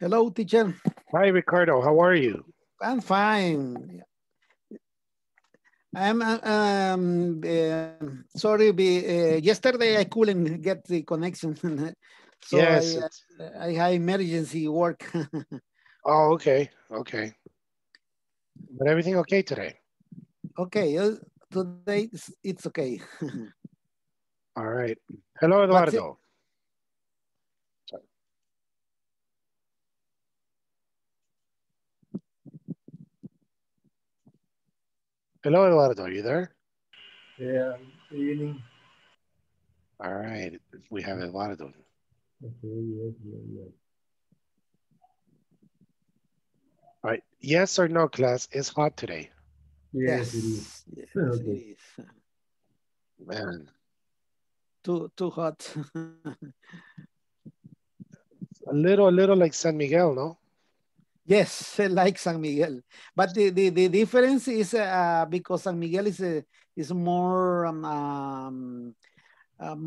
Hello, teacher. Hi, Ricardo. How are you? I'm fine. I'm sorry. Yesterday I couldn't get the connection. So yes. I had emergency work. Oh, okay. Okay. But everything okay today? Okay. Today it's okay. All right. Hello, Eduardo. Hello, Eduardo, are you there? Yeah, good evening. All right, we have Eduardo. Okay, yes, yes, yes. All right, yes or no, class, it's hot today. Yes, yes it is. Yes, okay. It is. Man. Too hot. a little like San Miguel, no? Yes, like San Miguel, but the difference is because San Miguel is more I don't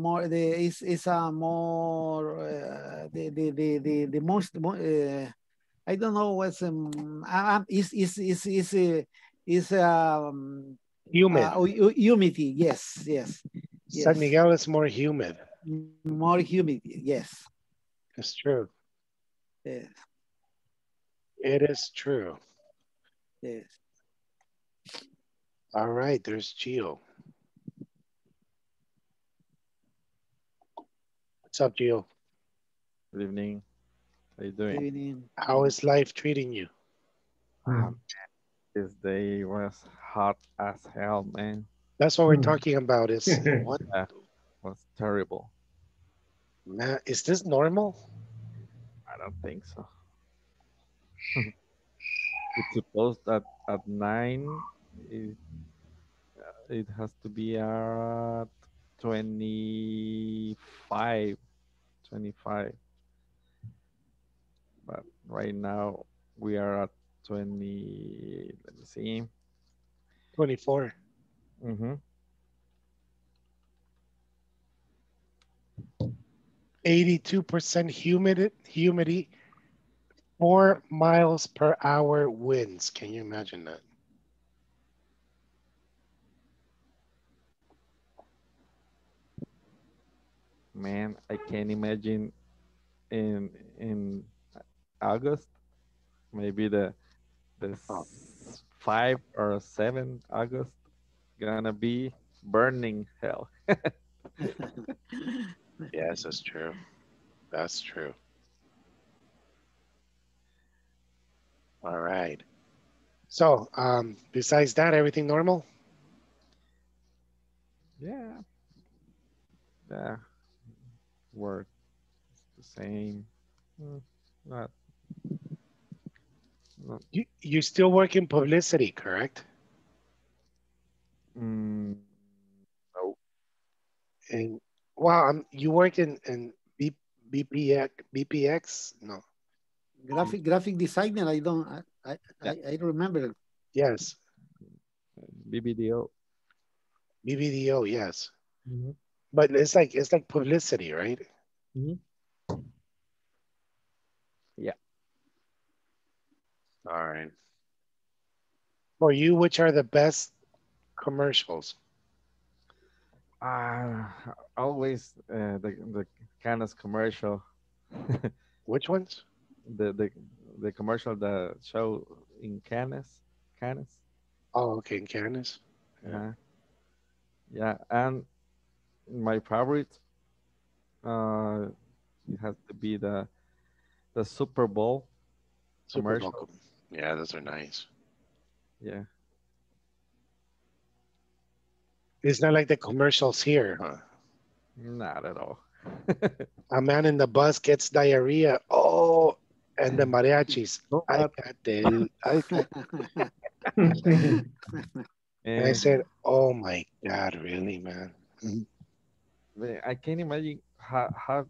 know what's is humid. Humidity, yes, yes, yes. San Miguel is more humid. More humid, yes. It's true. Yes. It is true. Yes. All right, there's Gio. What's up, Gio? Good evening. How you doing? Good evening. How is life treating you? This day was hot as hell, man. That's what we're talking about. Is what? Yeah, was terrible. Man, is this normal? I don't think so. It's supposed that at 9 it has to be at 25, but right now we are at 20, let me see, 24. Mm-hmm. 82% humidity, 4 miles per hour winds. Can you imagine that? Man, I can't imagine in August, maybe the 5 or 7 August, gonna be burning hell. Yes, that's true. That's true. All right. So, besides that, everything normal? Yeah. Yeah. Work the same. Not. You still work in publicity, correct? No. And wow, you work in BPX? No. Graphic designer, I don't remember. Yes. BBDO, yes. Mm-hmm. But it's like publicity, right? Mm-hmm. Yeah. All right. For you, which are the best commercials? Always the Cannes commercial. Which ones? The commercial, the show in Cannes. Oh, okay, in Cannes. Yeah. Yeah, and my favorite, it has to be the Super Bowl commercial. Yeah, those are nice. Yeah. It's not like the commercials here, huh? Not at all. A man in the bus gets diarrhea. Oh. And the mariachis. Oh, I said, oh my God, really, man. I can't imagine how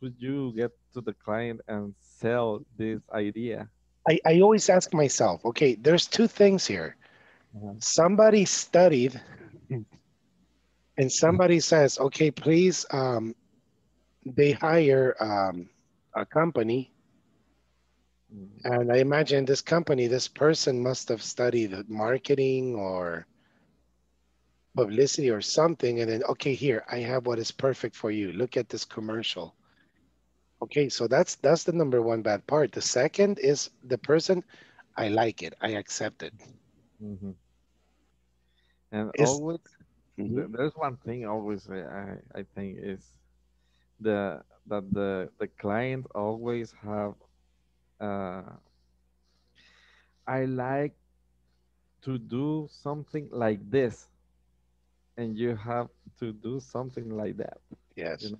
could you get to the client and sell this idea. I always ask myself, okay, there's two things here. Somebody studied and somebody says, okay, please, they hire a company And I imagine this company, this person must have studied marketing or publicity or something. And then, okay, here, I have what is perfect for you. Look at this commercial. Okay, so that's the number one bad part. The second is the person, I like it, I accept it. Mm-hmm. And always, mm-hmm. there's one thing always I think is that the client always have, I like to do something like this, and you have to do something like that. Yes. You know?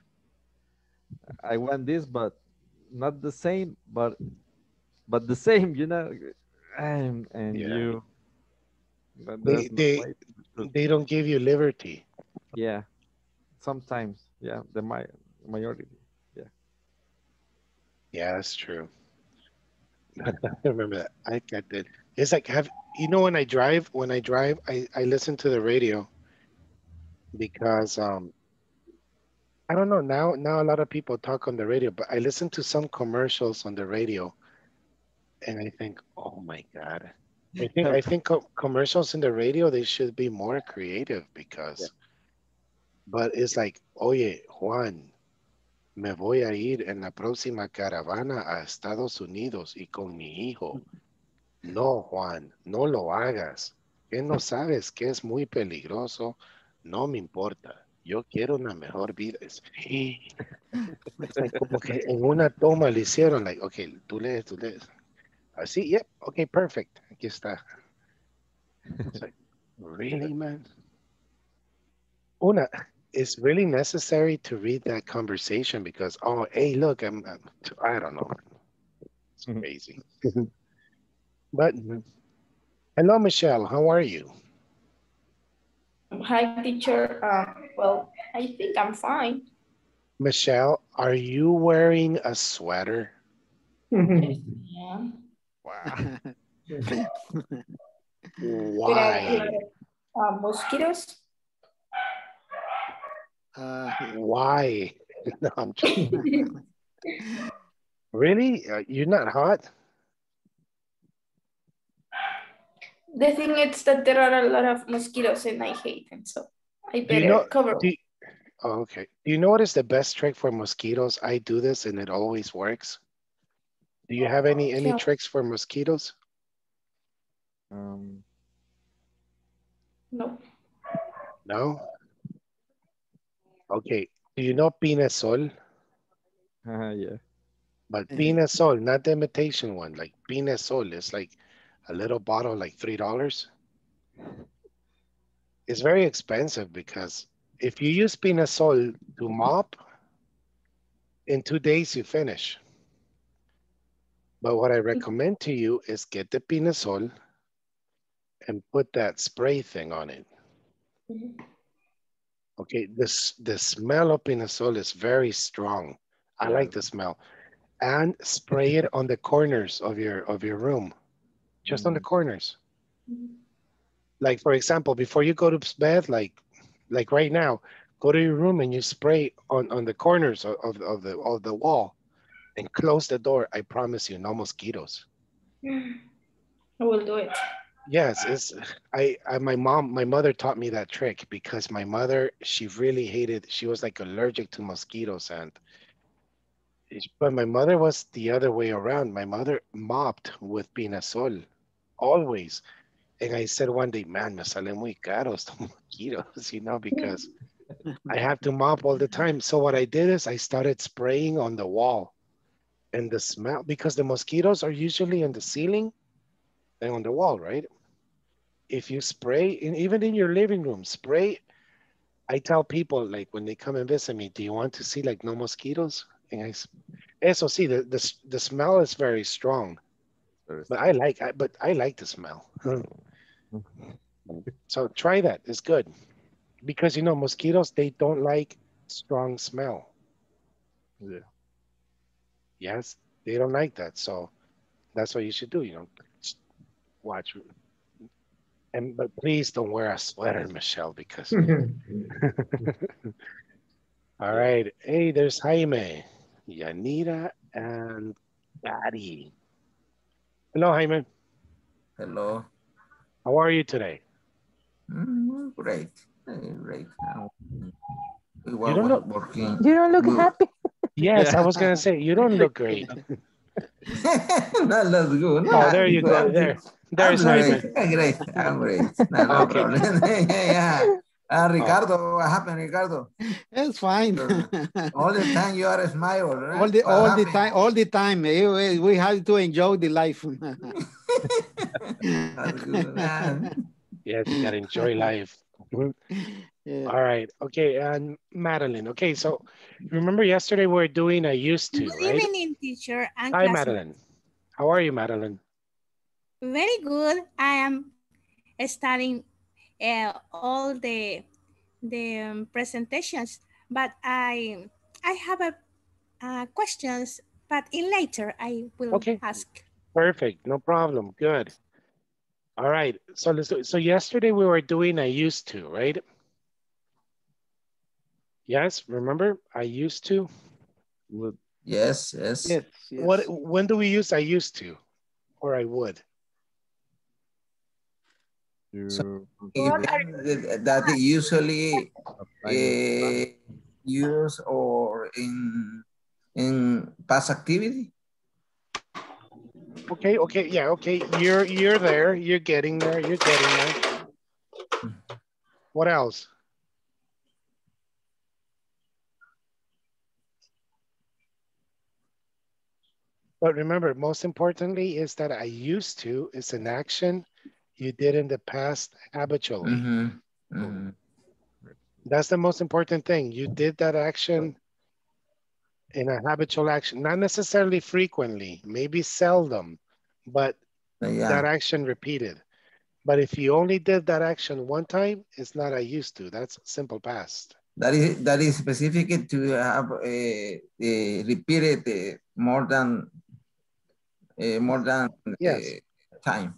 I want this, but not the same, but the same, you know, and yeah. you. But they don't give you liberty. Yeah, sometimes. Yeah, the majority. Yeah. Yeah, that's true. I remember that. I did. It's like when I drive, I listen to the radio because I don't know, now a lot of people talk on the radio, but I listen to some commercials on the radio, and I think, oh my God. I think commercials in the radio, they should be more creative because, but it's like, oye, Juan, me voy a ir en la próxima caravana a Estados Unidos y con mi hijo. No, Juan, no lo hagas. ¿Qué no sabes que es muy peligroso? No me importa. Yo quiero una mejor vida. Es como que en una toma le hicieron, like, okay, tú lees. I see. Yep. Yeah, okay. Perfect. Aquí está. It's like, really, man? Una, it's really necessary to read that conversation because, oh, hey, look, I don't know. It's crazy. But hello, Michelle. How are you? Hi, teacher. Well, I think I'm fine. Michelle, are you wearing a sweater? Yeah. Wow. Why? Mosquitoes? Why? No, I'm joking. Really? You're not hot? The thing is that there are a lot of mosquitoes and I hate them, so I better cover them. Oh, okay. Do you know what is the best trick for mosquitoes? I do this and it always works. Do you have any tricks for mosquitoes? No. No? Okay. Do you know Pinesol? Yeah. But Pinesol, not the imitation one. Like Pinesol is like a little bottle, like $3. It's very expensive because if you use Pinesol to mop, in 2 days you finish. But what I recommend to you is get the Pinesol and put that spray thing on it. Okay, the smell of Pinesol is very strong. I like the smell. And spray it on the corners of your room, just on the corners. Like for example, before you go to bed, like right now, go to your room and you spray on the corners of the wall. And close the door, I promise you, no mosquitoes. I will do it. Yes, it's my mother taught me that trick because my mother, she was like allergic to mosquitoes but my mother was the other way around. My mother mopped with Pinesol, always. And I said one day, man, me salen muy caros los mosquitoes, because I have to mop all the time. So what I did is I started spraying on the wall. And the smell, because the mosquitoes are usually in the ceiling and on the wall, right? If you spray, even in your living room, spray. I tell people, like when they come and visit me, do you want to see like no mosquitoes? And the smell is very strong. But I like the smell. So try that, it's good. Because mosquitoes, they don't like strong smell. Yeah. Yes, they don't like that. So that's what you should do, watch. But please don't wear a sweater, Michelle, because. All right. Hey, there's Jaime, Yanira, and Daddy. Hello, Jaime. Hello. How are you today? Great. Great. You don't look happy. Yes, I was going to say, you don't look great. No, that's good. No, oh, there you go. There. There's Jaime. Great. I'm great. No problem. Yeah. Ricardo, what happened, Ricardo? It's fine. All the time you are a smile, right? All the time. We have to enjoy the life. Yes, you gotta enjoy life. Yeah. All right. Okay, and Madeline. Okay, so remember yesterday we were doing a used to, right? Good evening, teacher. And hi, Madeline. How are you, Madeline? Very good. I am studying all the presentations, but I have a questions, but in later I will ask. Perfect, no problem. Good. All right. So yesterday we were doing I used to, right? Yes, remember I used to. Yes, yes. Yes. What? When do we use I used to, or I would? So, that usually use or in past activity. Okay, okay, yeah, okay. You're there. You're getting there. You're getting there. What else? But remember, most importantly is that I used to is an action you did in the past habitually. That's the most important thing. You did that action in a habitual action, not necessarily frequently, maybe seldom, but that action repeated. But if you only did that action one time, it's not I used to. That's simple past. That is specific to have repeated more than time.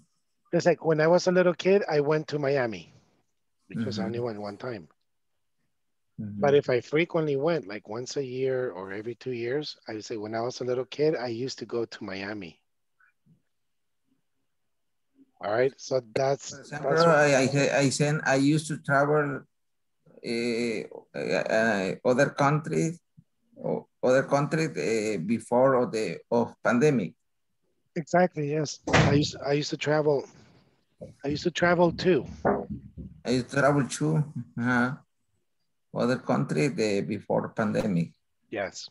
It's like when I was a little kid, I went to Miami because I only went one time. But if I frequently went, like once a year or every 2 years, I would say when I was a little kid, I used to go to Miami. All right, so that's... For example, I used to travel other countries before of pandemic. Exactly, yes. I used to travel too. Other country before pandemic. Yes.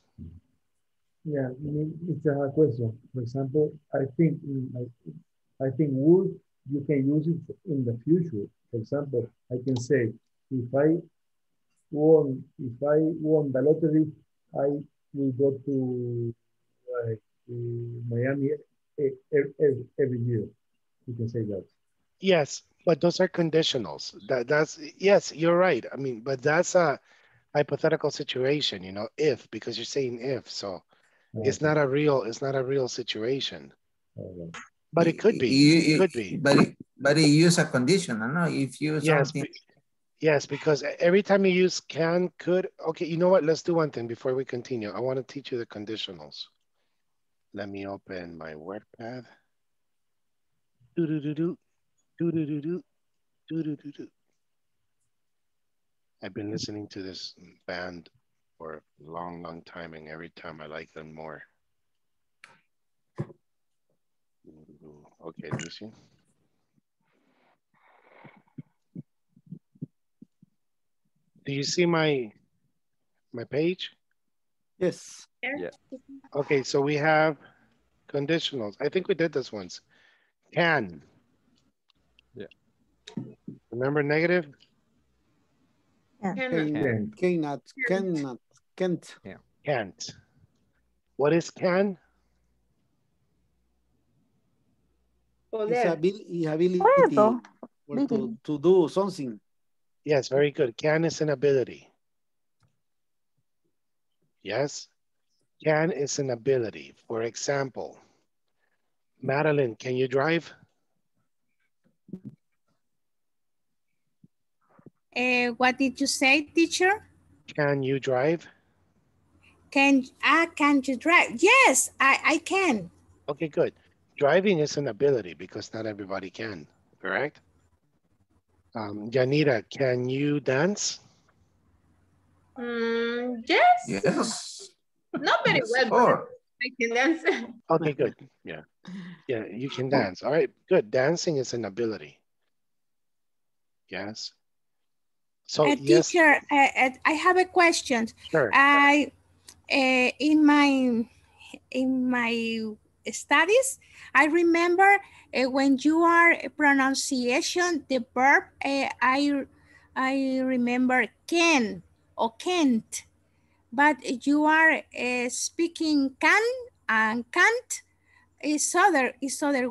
Yeah, it's a question. For example, I think would you can use it in the future. For example, I can say if I won the lottery, I will go to Miami every year. You can say that. Yes, but those are conditionals. Yes, you're right. I mean, but that's a hypothetical situation, you know, if, because you're saying if, so it's not a real situation. Okay. But it could be. It could be. But it use a conditional, no? If you something. Yes, because every time you use can, could, okay, you know what? Let's do one thing before we continue. I want to teach you the conditionals. Let me open my WordPad. I've been listening to this band for a long, long time, and every time I like them more. Okay, Lucy. Do you see my page? Yes. Yeah. Okay, so we have conditionals. I think we did this once. Can. Yeah. Remember negative? Yeah. Cannot. Yeah. Can't. What is can? It's ability to do something. Yes, very good. Can is an ability. Yes. Can is an ability. For example, Madeline, can you drive? What did you say, teacher? Can you drive? Can you drive? Yes, I can. Okay, good. driving is an ability because not everybody can, correct? Yanira, can you dance? Yes. Yes. Not very well, but I can dance. Okay, good. Yeah. Yeah, you can dance. All right, good. Dancing is an ability. Yes. So, yes. Teacher, I have a question. Sure. In my studies, I remember when you are pronunciation, the verb, I remember can or can't, but you are speaking can and can't is other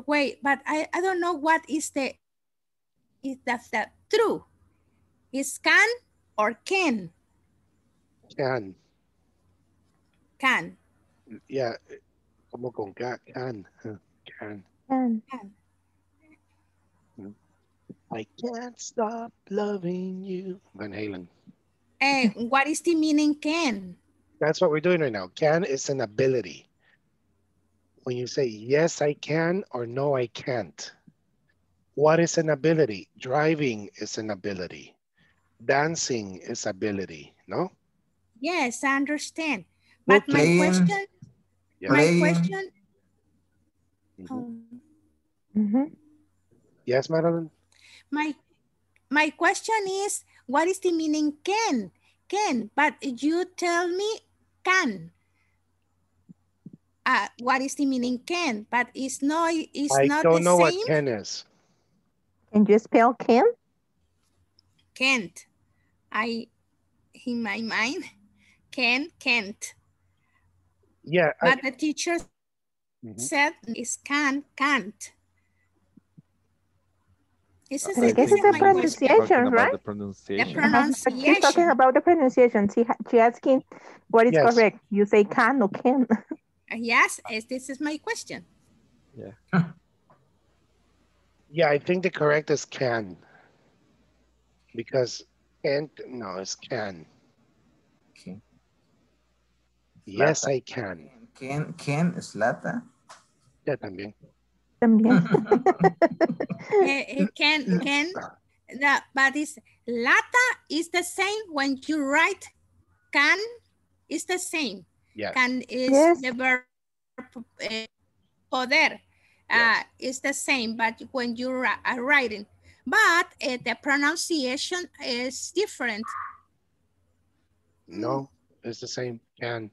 way, but I don't know what is that true. Is can or can? Can. Can. Yeah. Como con can. Can. Can. I can't stop loving you. Van Halen. And what is the meaning can? That's what we're doing right now. Can is an ability. When you say yes, I can or no, I can't. What is an ability? Driving is an ability. Dancing is ability, no? Yes, I understand. But okay. my question. Yes, Madeline? My question is, what is the meaning can? Can, but you tell me can. What is the meaning can? But it's not the same. I don't know what can is. Can you spell can? Can't. In my mind, can't. Yeah. But the teacher said it's can't. This is the pronunciation, right? The pronunciation. The pronunciation. She's talking about the pronunciation. She's asking what is correct. You say can or can. Yes, this is my question. Yeah. Yeah, I think the correct is can. Because it's can. Okay. Yes, I can. Can is Lata. Yeah, también. También. Can. But it's Lata is the same when you write can is the same. Yeah. Can is the verb poder. It's the same, but when you are writing. But the pronunciation is different. No, it's the same. Can.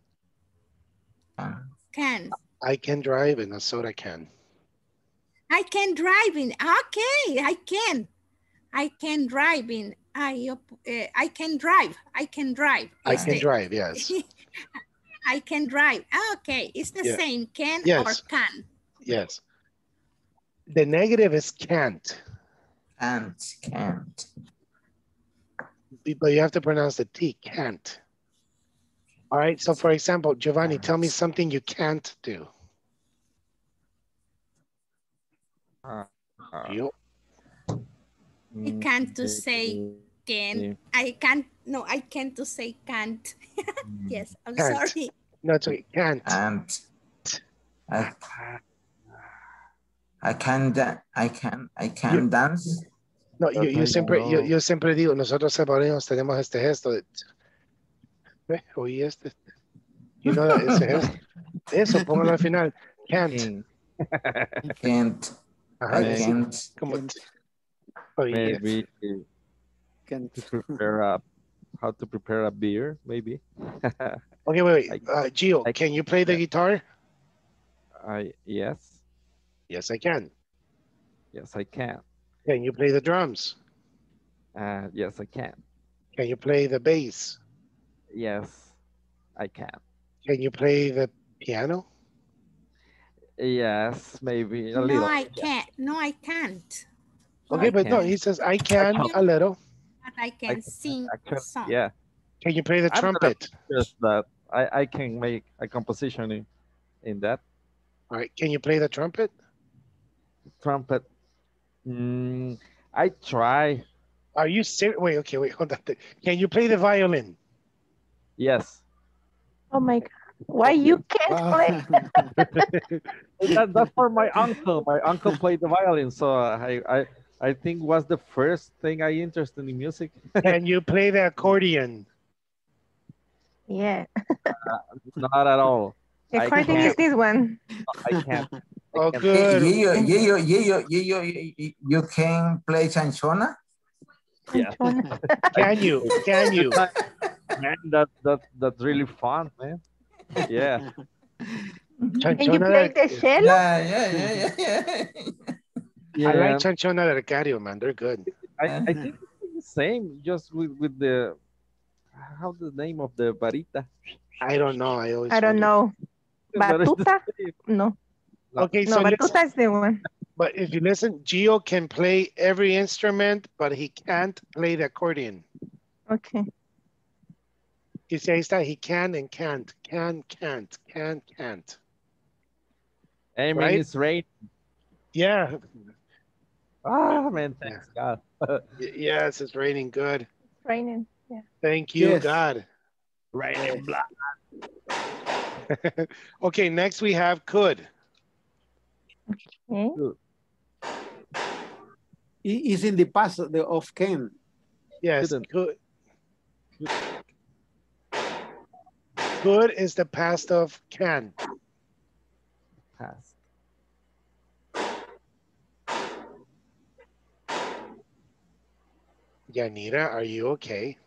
Can. I can drive in a soda can. I can drive in. Okay, I can. I can drive in. I can drive. I can drive. I can drive, yes. I can drive. Okay, it's the same. Can or can. Yes. The negative is can't. Can't. But you have to pronounce the T, can't. All right, so for example, Giovanni, tell me something you can't do. I can't to say can. I can't, no, I can't to say can't. Yes, I'm can't. Sorry. No, it's okay, can't. I can dance. No, yo siempre digo, nosotros salvadoreños tenemos este gesto. Oí este. You know that, ese gesto. Eso, póngalo al final. Can't. Can't. Ajá, can't. Como, maybe can't. How to prepare a beer, maybe. Okay, wait. Gio, can you play the guitar? Yes. Yes, I can. Yes, I can. Can you play the drums? Yes, I can. Can you play the bass? Yes, I can. Can you play the piano? Yes, maybe a little. No, I can't. No, I can't. Okay, I but no, he says I can a little. But I can sing a song. Yeah. Can you play the trumpet? Just that. I can make a composition in that. All right. Can you play the trumpet? Trumpet. I try. Are you serious? Wait, okay, hold on. Can you play the violin? Yes. Oh my God. Why you can't play? That's for my uncle. My uncle played the violin, so I think was the first thing I interested in music. And you play the accordion? Yeah. Not at all. The accordion is this one. I can't. Oh, good. You can play chanchona? Yeah. Can you? Man, that's really fun, man. Yeah. Chanchona, and you play the shell? Yeah. I like chanchona de Ricardo, man. They're good. I think it's the same, just with the, how's the name of the varita? I don't know. I don't know. Batuta? No. Okay, no, so batuta is the one. But if you listen, Gio can play every instrument, but he can't play the accordion. Okay. He says that he can and can't. Hey, man, right? It's rain. Yeah. Ah, man, thanks God. Yes, it's raining good. It's raining, yeah. Thank you, yes. God. Raining blood. Okay, next we have could. Okay. Good. It's in the past of can. Yes. Could is the past of can. Past. Yanira, are you okay?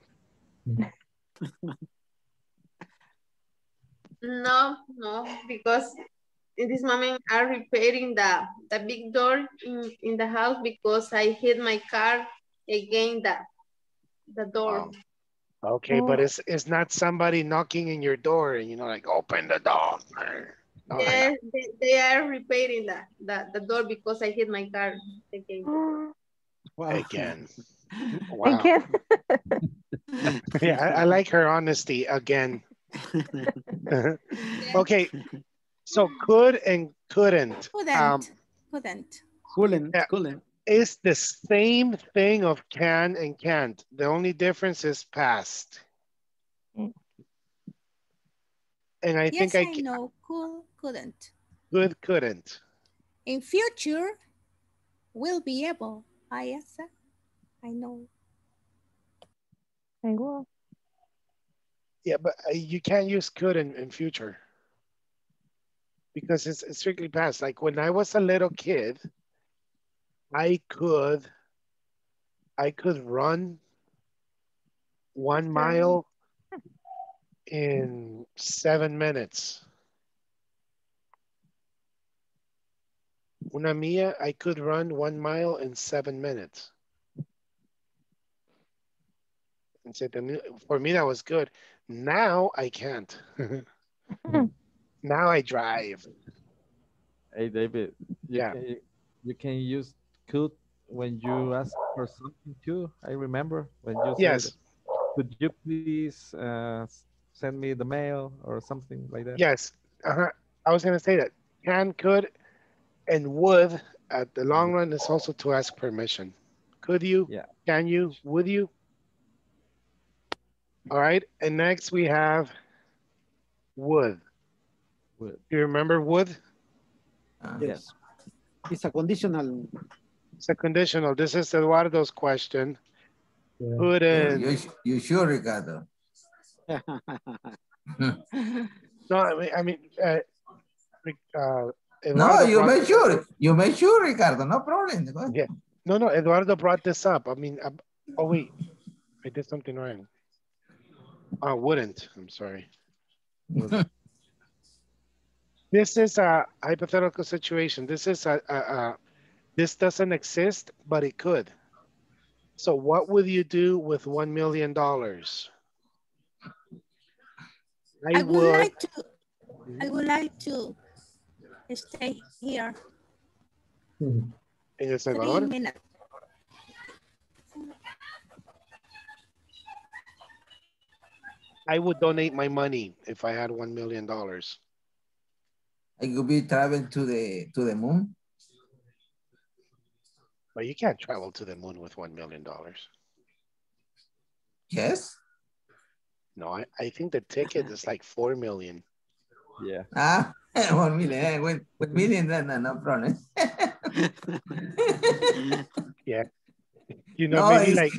No, because in this moment I'm repairing the big door in the house because I hit my car against the door. Wow. Okay, oh. But it's not somebody knocking in your door and like open the door. No, yes, they are repairing the door because I hit my car again. Wow. Again. Wow. Again. Yeah, I like her honesty again. Okay. So could and couldn't. Couldn't. It's the same thing of can and can't. The only difference is past. And I think I know. Couldn't. Good couldn't. In future, will be able. I know. I will. Yeah, but you can't use could in future. Because it's strictly past. Like when I was a little kid, I could run 1 mile in 7 minutes. Una milla, I could run 1 mile in 7 minutes. For me, that was good. Now I can't. Now I drive. Hey, David. You can use could when you ask for something too. I remember when you said, could you please send me the mail or something like that? Yes. Uh-huh. I was going to say that. Can, could, and would at the long run is also to ask permission. Could you? Yeah. Can you? Would you? All right. And next we have would. Do you remember would? Yes. It's a conditional. It's a conditional. This is Eduardo's question. Yeah. Couldn't. You sure, Ricardo? No, I mean no, you made sure. You made sure, Ricardo. No problem. Yeah. No, Eduardo brought this up. I mean, oh, wait. I did something wrong. I wouldn't. I'm sorry. Wouldn't. This is a hypothetical situation. This is this doesn't exist, but it could. So what would you do with $1 million? I would like to stay here. In El Salvador? I would donate my money if I had $1 million. I could be traveling to the moon. But you can't travel to the moon with $1 million. Yes. No, I think the ticket is like $4 million. Yeah. Ah, 1 million. With millions, no problem. Yeah. You know, no, maybe like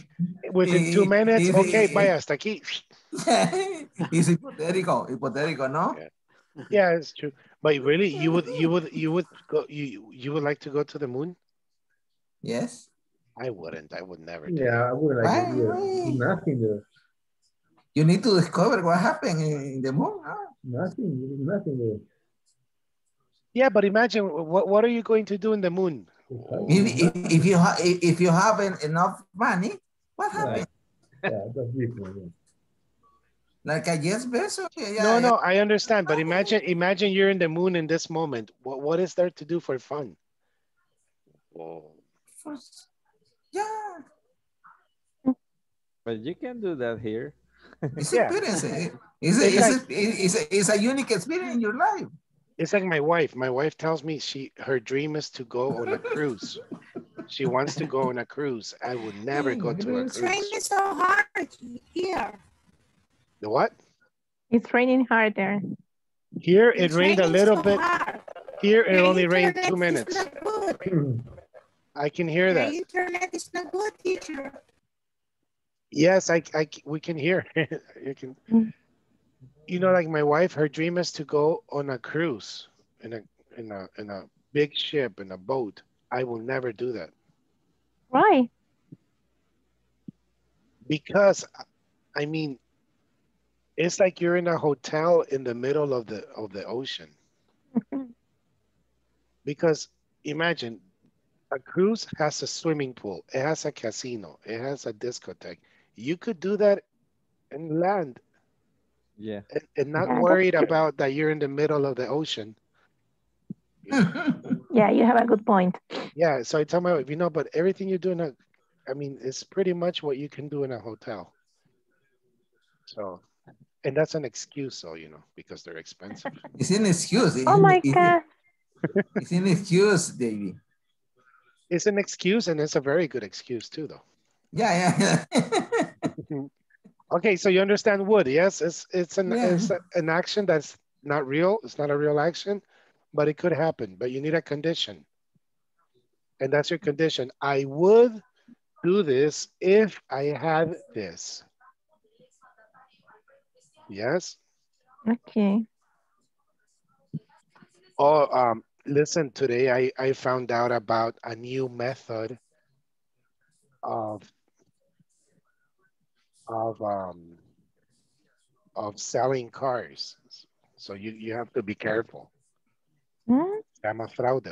within 2 minutes, okay, vaya hasta aquí. It's hypothetical, no? Yeah. Yeah, it's true. But really, you would like to go to the moon? Yes. I wouldn't. I would never do. Yeah, I would like to do nothing there. You need to discover what happened in the moon. Huh? Nothing there. Yeah, but imagine what are you going to do in the moon? If you have enough money, what happened? Yeah, that's different. Like I guess best. Okay, yeah, no, I understand. But imagine you're in the moon in this moment. What is there to do for fun? Whoa. Yeah. But you can do that here. It's experience. It's a unique experience in your life. It's like my wife. My wife tells me her dream is to go on a cruise. She wants to go on a cruise. I would never go to a cruise. It's raining so hard here. The what? It's raining hard there. Here it rained a little bit. Here it only rained 2 minutes. I can hear that. The internet is not good, teacher. Yes, we can hear. You can. You know, like my wife, her dream is to go on a cruise in a big ship, in a boat. I will never do that. Why? Because, I mean, it's like you're in a hotel in the middle of the ocean. Because imagine. A cruise has a swimming pool. It has a casino. It has a discotheque. You could do that and land. Yeah. And not worried about that you're in the middle of the ocean. Yeah, you have a good point. Yeah, so I tell my wife, but everything you do it's pretty much what you can do in a hotel. So, and that's an excuse, because they're expensive. It's an excuse. Oh my God. It's an excuse, David. It's an excuse, and it's a very good excuse too, though. Yeah. Okay, so you understand would, yes? It's an action that's not real. It's not a real action, but it could happen. But you need a condition, and that's your condition. I would do this if I had this. Yes? Okay. Oh, listen, today I found out about a new method of selling cars. So you have to be careful. Hmm? I'm a fraud.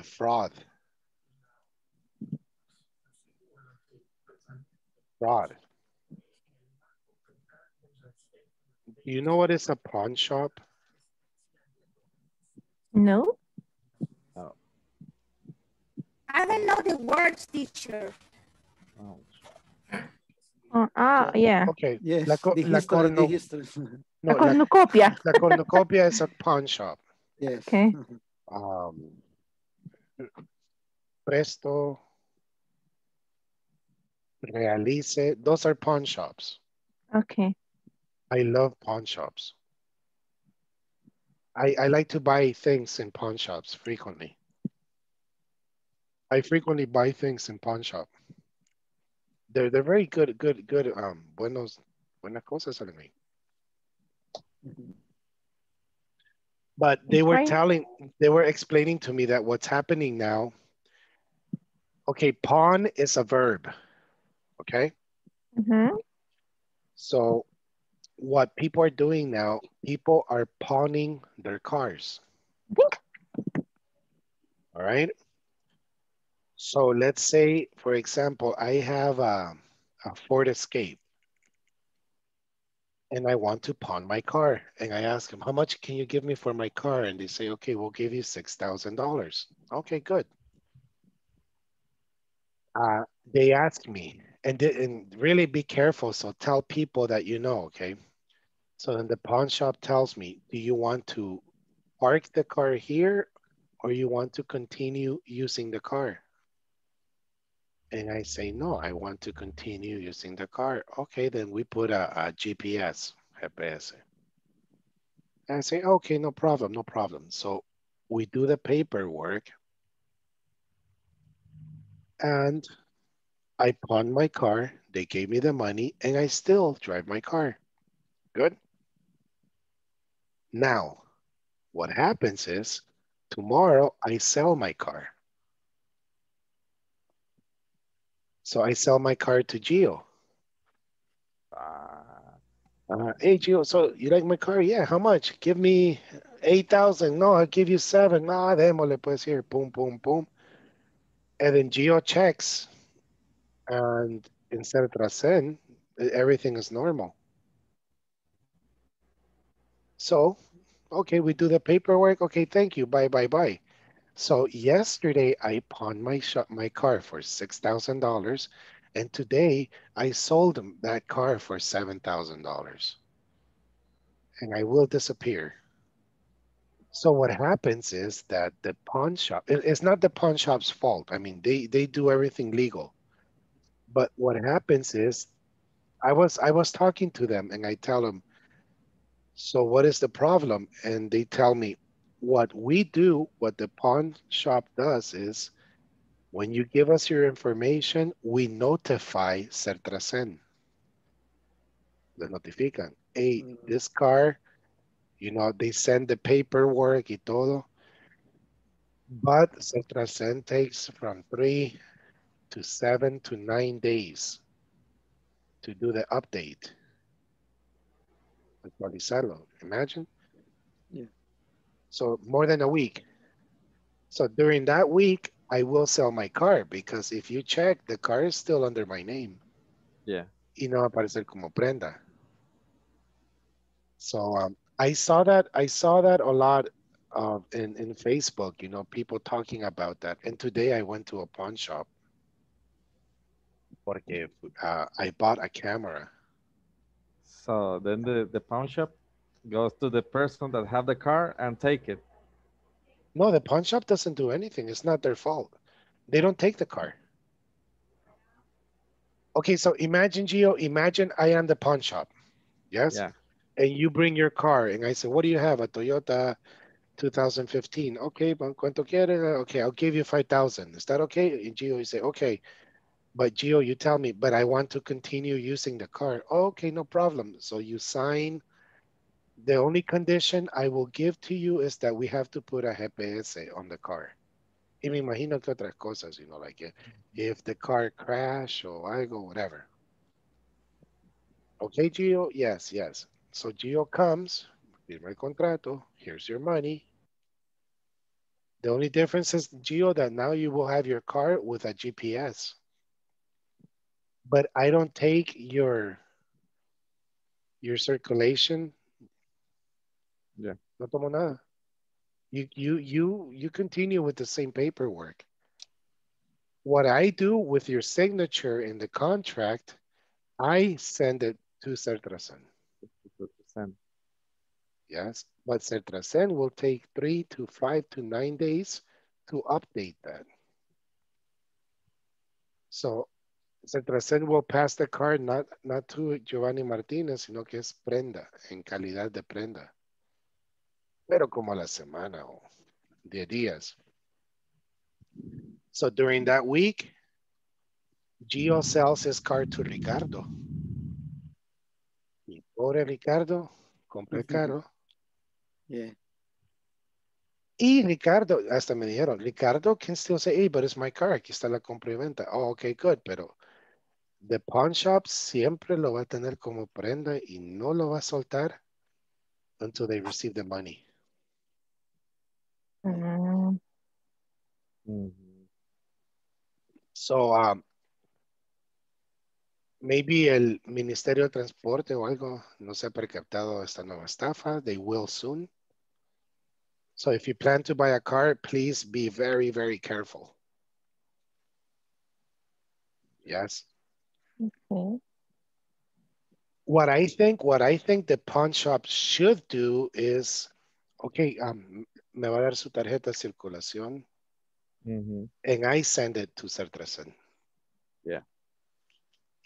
Fraud. You know what is a pawn shop? No. I don't know the words, teacher. Oh. Yeah. Okay. Yes. La cornucopia. La cornucopia is a pawn shop. Yes. Okay. Presto, Realice. Those are pawn shops. Okay. I love pawn shops. I like to buy things in pawn shops frequently. I frequently buy things in pawn shop. They're very good. Buenas cosas salen ahí. But they were explaining to me that what's happening now. Okay, pawn is a verb. Okay. Mm-hmm. So, what people are doing now? People are pawning their cars. All right. So let's say, for example, I have a Ford Escape and I want to pawn my car. And I ask them, how much can you give me for my car? And they say, okay, we'll give you $6,000. Okay, good. They ask me, and really be careful. So tell people that you know, okay? So then the pawn shop tells me, do you want to park the car here or you want to continue using the car? And I say, no, I want to continue using the car. Okay, then we put a GPS. And I say, okay, no problem, no problem. So we do the paperwork and I pawned my car. They gave me the money and I still drive my car. Good. Now, what happens is tomorrow I sell my car. So I sell my car to Gio. Hey, Gio, so you like my car? Yeah, how much? Give me 8,000. No, I'll give you 7. No, démosle pues here. Boom, boom, boom. And then Gio checks. And in Sertracen, everything is normal. So, okay, we do the paperwork. Okay, thank you. Bye, bye, bye. So yesterday I pawned my car for $6,000. And today I sold that car for $7,000. And I will disappear. So what happens is that the pawn shop, it's not the pawn shop's fault. I mean, they do everything legal. But what happens is I was talking to them and I tell them, so what is the problem? And they tell me what we do, what the pawn shop does is when you give us your information, we notify Sertracen. Le notifican. Hey, this car, you know, they send the paperwork y todo. But Sertracen takes from 3 to 7 to 9 days to do the update. Actualizarlo, imagine. Yeah. So more than a week. So during that week, I will sell my car because if you check, the car is still under my name. Yeah. Y no va a aparecer como prenda. So I saw that a lot in Facebook, you know, people talking about that. And today I went to a pawn shop. Porque I bought a camera. So then the pawn shop goes to the person that have the car and take it. No, the pawn shop doesn't do anything. It's not their fault. They don't take the car. Okay, so imagine, Gio, imagine I am the pawn shop. Yes? Yeah. And you bring your car and I say, what do you have? A Toyota 2015. Okay, ¿cuánto quieres? Okay, I'll give you 5,000. Is that okay? And Gio, you say, okay. But Gio, you tell me, but I want to continue using the car. Oh, okay, no problem. So you sign. The only condition I will give to you is that we have to put a GPS on the car. Y me imagino que otras cosas, you know, like if the car crash or I go, whatever. Okay, Gio, yes, yes. So Gio comes, firma el contrato, here's your money. The only difference is, Gio, that now you will have your car with a GPS. But I don't take your circulation. Yeah. No tomo nada. You continue with the same paperwork. What I do with your signature in the contract, I send it to Sertracen. Yes, but Sertracen will take 3 to 5 to 9 days to update that. So Sertracen will pass the card not to Giovanni Martinez, sino que es prenda, en calidad de prenda. Pero como a la semana o 10 días. So during that week, Gio sells his car to Ricardo. Y pobre Ricardo, compré caro. Yeah. Y Ricardo, hasta me dijeron, Ricardo can still say, hey, but it's my car, aquí está la compra y venta. Oh, okay, good, pero the pawn shop siempre lo va a tener como prenda y no lo va a soltar until they receive the money. Mm-hmm. So, maybe el Ministerio de Transporte o algo no se ha percatado esta nueva estafa. They will soon. So if you plan to buy a car, please be very, very careful. Yes. Okay. What I think the pawn shop should do is, okay, me va a dar su tarjeta de circulación, and I send it to Sertracen. Yeah.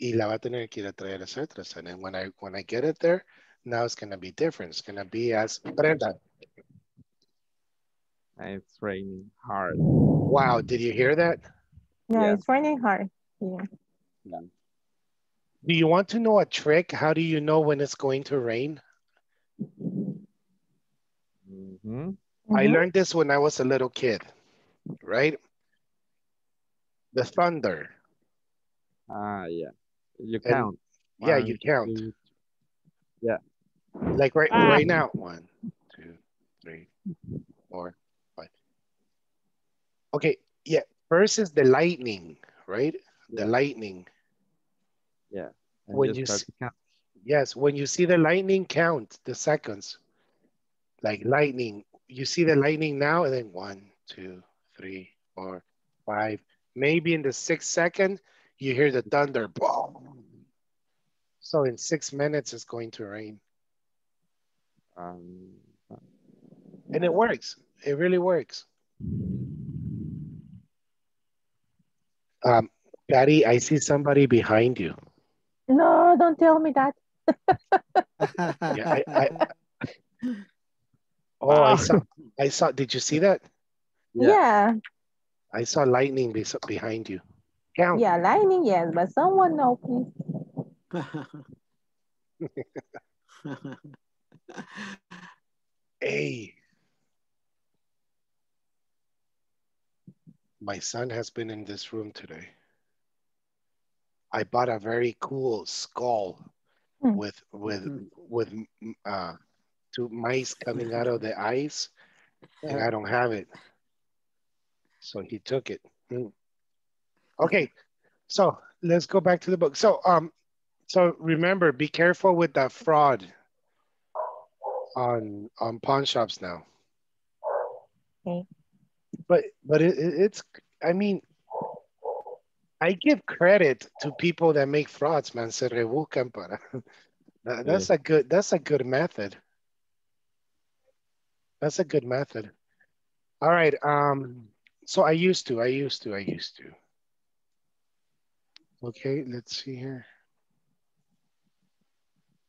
Y la va a tener que ir a traer a Sertracen. And when I get it there, Now it's going to be different. It's going to be as Brenda. It's raining hard. Wow, did you hear that? Yeah, yeah. It's raining hard. Yeah. Yeah. Do you want to know a trick? How do you know when it's going to rain? Mm-hmm. I learned this when I was a little kid, right? The thunder. Yeah. You count. And, yeah, you count. Two, yeah. Like right now. 1, 2, 3, 4, 5. Okay, yeah. First is the lightning, right? The lightning. Yeah. When you see, when you see the lightning, count the seconds. Like lightning. You see the lightning now, and then 1, 2, 3, 4, 5. Maybe in the 6th second, you hear the thunder. Boom. So in 6 minutes, it's going to rain. And it works. It really works. Patty, I see somebody behind you. No, don't tell me that. Yeah, I saw, did you see that? Yeah. I saw lightning behind you. Count. Yeah, lightning, yes, but someone know, please. Hey. My son has been in this room today. I bought a very cool skull with two mice coming out of the eyes, and I don't have it. So he took it. Okay, so let's go back to the book. So so remember, be careful with that fraud on pawn shops now. Okay. But it's, I mean, I give credit to people that make frauds, man. Se rebuscan para. That's a good method. That's a good method. All right. So I used to. Okay, let's see here.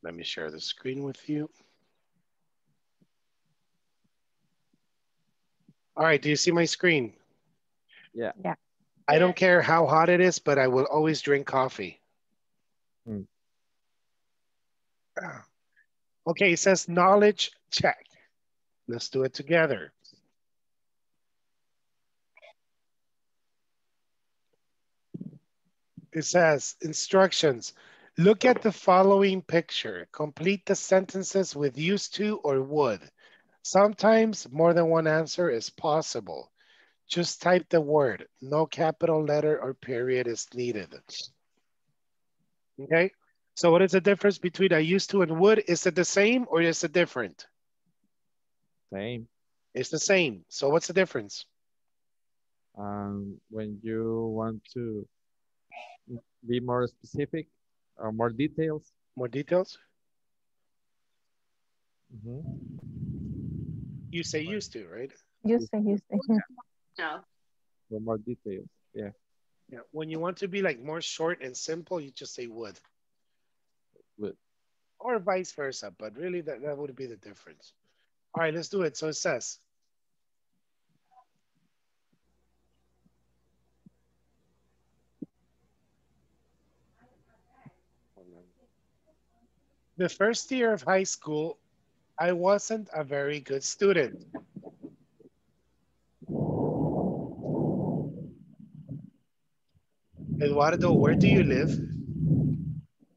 Let me share the screen with you. All right, do you see my screen? Yeah. Yeah. I don't care how hot it is, but I will always drink coffee. Mm. Okay, it says knowledge check. Let's do it together. It says instructions. Look at the following picture. Complete the sentences with used to or would. Sometimes more than one answer is possible. Just type the word. No capital letter or period is needed. Okay, so what is the difference between I used to and would? Is it the same or is it different? Same. It's the same. So what's the difference? When you want to be more specific or more details. More details? Mm-hmm. You say used to, right? Used to. No. For more details, yeah. Yeah. When you want to be like more short and simple, you just say would. Would. Or vice versa, but really that would be the difference. All right, let's do it. So it says, the first year of high school, I wasn't a very good student. Eduardo, where do you live?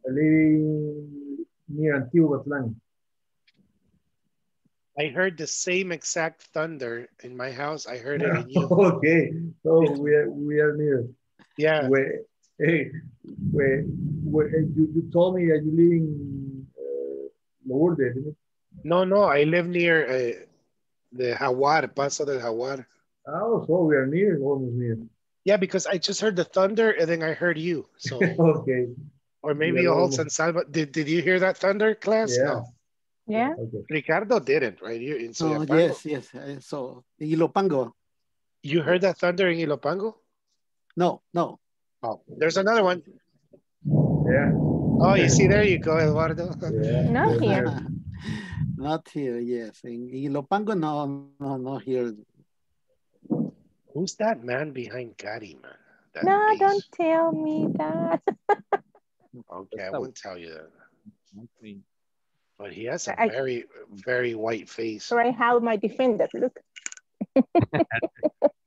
I live near Antigua. I heard the same exact thunder in my house. I heard it in you. Okay, so we are near. Yeah. You told me that you live in Lourdes, didn't you? No, I live near the Jaguar, Paso del Jaguar. Oh, so we are near, almost near. Yeah, because I just heard the thunder and then I heard you. So okay. Or maybe a whole San Salvador. Did you hear that thunder, class? Yeah. No. Yeah. Okay. Ricardo didn't, right? You're in Cinemark. Yes. So in Ilopango. You heard that thunder in Ilopango? No. Oh, there's another one. Yeah. Oh, you see, there you go, Eduardo. Yeah. Not here. Not here, yes. In Ilopango, no, not here. Who's that man behind Gary, man? That no, beast. Don't tell me that. Okay, I won't tell you that. Okay. But he has a very, very white face. Right, how my defender, look.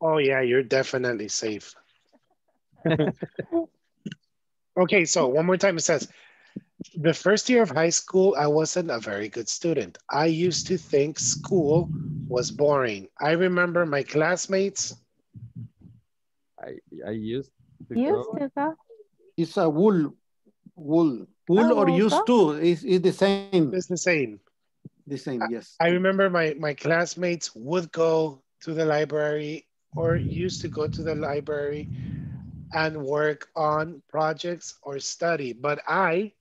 Oh, yeah, you're definitely safe. Okay, so one more time it says, the first year of high school, I wasn't a very good student. I used to think school was boring. I remember my classmates. I used to go. It's a wool or used to is the same. It's the same. The same, yes. I remember my classmates would go to the library or used to go to the library and work on projects or study, but I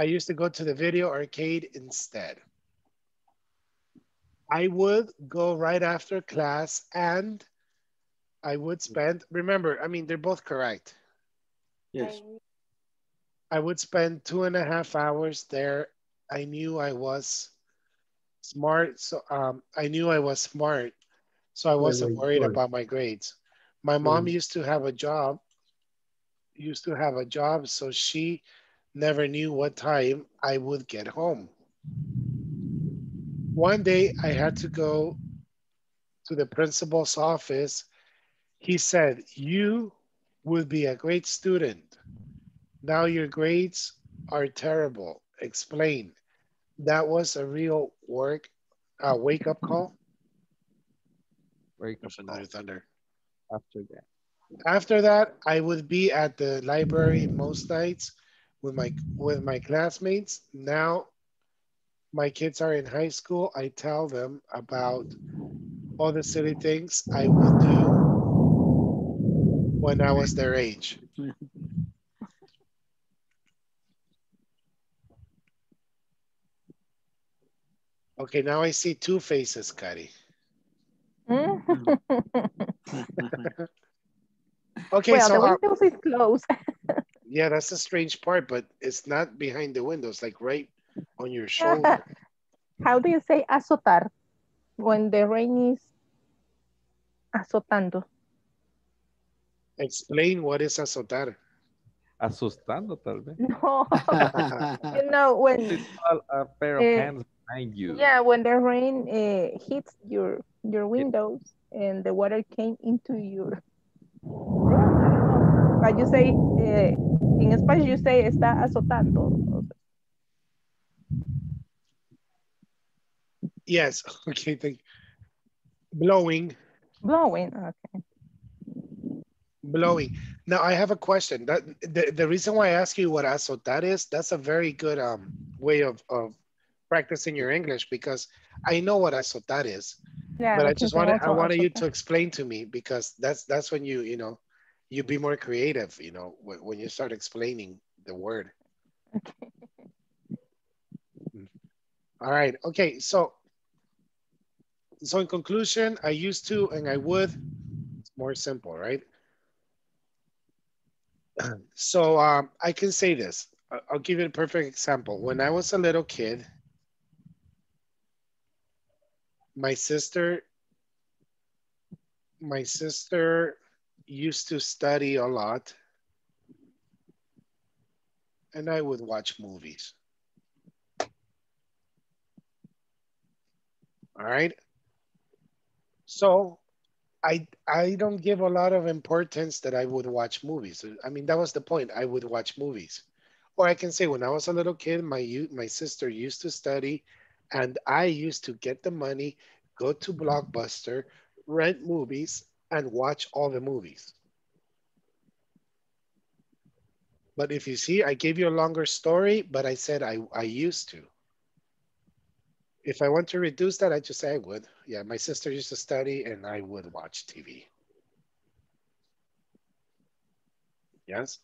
used to go to the video arcade instead. I would go right after class and I would spend, remember, I mean, they're both correct. Yes. I would spend 2.5 hours there. I knew I was smart. So I wasn't worried about my grades. My mom used to have a job, so she never knew what time I would get home. One day I had to go to the principal's office. He said, you would be a great student. Now your grades are terrible. Explain. That was a real wake-up call. Wake up another thunder. After that, I would be at the library most nights with my classmates. Now my kids are in high school. I tell them about all the silly things I would do when I was their age. Okay, now I see two faces, Kari. Okay, well, so the windows is closed. Yeah, that's the strange part, but it's not behind the windows, like right on your shoulder. How do you say azotar when the rain is azotando? Explain what is azotar. Asustando, tal vez. No. You know, when it's a pair of hands behind you. Yeah, when the rain hits your windows, and the water came into your room. But you say, in Spanish you say, está azotando. Yes, okay, thank you. Blowing, okay. Blowing. Now I have a question. That the reason why I ask you what azotar is, that's a very good way of practicing your English, because I know what azotar is. Yeah, but I just wanted you to explain to me, because that's when you be more creative, when you start explaining the word. Okay. All right. Okay. So in conclusion, I used to and I would. It's more simple, right? So I can say this. I'll give you a perfect example. When I was a little kid, my sister used to study a lot, and I would watch movies. All right. So I don't give a lot of importance that I would watch movies. I mean, that was the point. I would watch movies. Or I can say, when I was a little kid, my sister used to study, and I used to get the money, go to Blockbuster, rent movies, and watch all the movies. But if you see, I gave you a longer story, but I said I used to. If I want to reduce that, I just say I would. Yeah, my sister used to study and I would watch TV. Yes.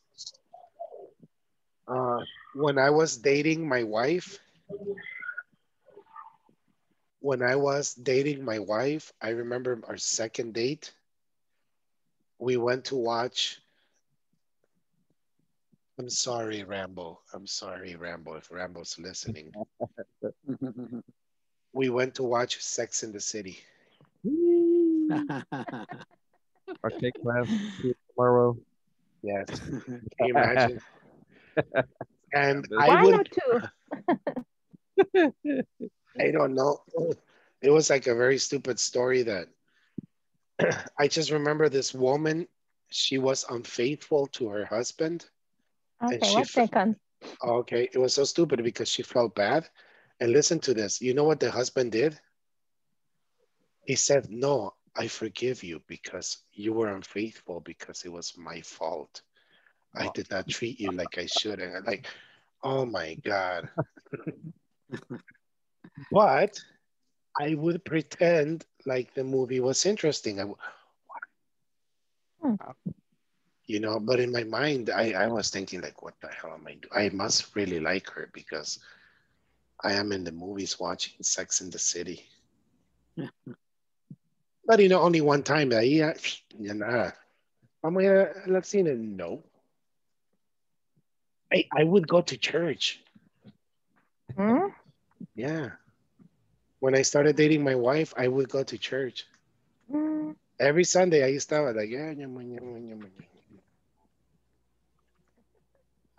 When I was dating my wife, I remember our second date. We went to watch I'm sorry, Rambo, if Rambo's listening. We went to watch Sex in the City. Our cake class tomorrow. Yes. Can you imagine? And I would. I don't know. It was like a very stupid story that I just remember this woman. She was unfaithful to her husband. Okay, one second. Okay, it was so stupid because she felt bad. And listen to this. You know what the husband did? He said, no, I forgive you because you were unfaithful because it was my fault. I did not treat you like I should. And I'm like, oh my God. But I would pretend like the movie was interesting. I would, you know, but in my mind, I was thinking like, what the hell am I doing? I must really like her because I am in the movies watching Sex in the City. But, you know, only one time. Yeah, I'm not seeing it. No. I would go to church. Hmm? Yeah. When I started dating my wife, I would go to church. Mm. Every Sunday, I estaba like, yeah.